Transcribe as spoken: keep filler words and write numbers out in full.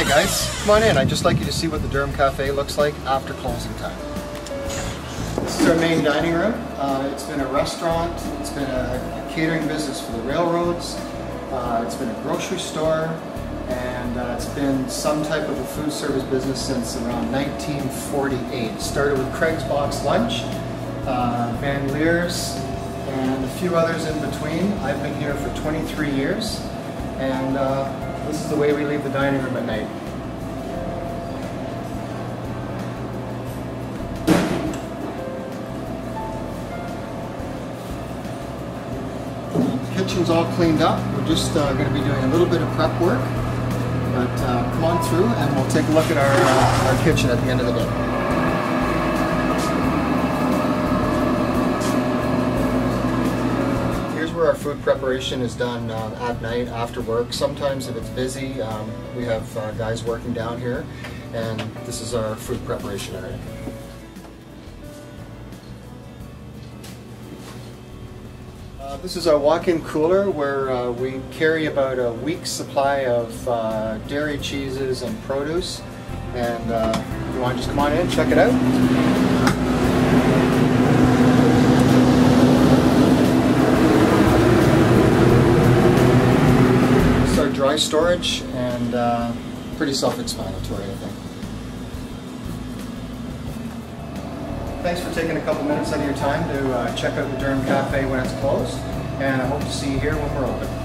Hi guys, come on in. I'd just like you to see what the Durham Cafe looks like after closing time. This is our main dining room. Uh, it's been a restaurant, it's been a, a catering business for the railroads, uh, it's been a grocery store, and uh, it's been some type of a food service business since around nineteen forty-eight. It started with Craig's Box Lunch, uh, Van Leer's, and a few others in between. I've been here for twenty-three years, and uh, this is the way we leave the dining room at night. Kitchen's all cleaned up. We're just uh, going to be doing a little bit of prep work, but uh, come on through and we'll take a look at our, uh, our kitchen at the end of the day. Our food preparation is done um, at night after work. Sometimes if it's busy, um, we have uh, guys working down here, and this is our food preparation area. Uh, this is our walk-in cooler where uh, we carry about a week's supply of uh, dairy cheeses and produce, and uh, if you want to just come on in, check it out. Dry storage, and uh, pretty self-explanatory, I think. Thanks for taking a couple minutes out of your time to uh, check out the Durham Cafe when it's closed, and I hope to see you here when we're open.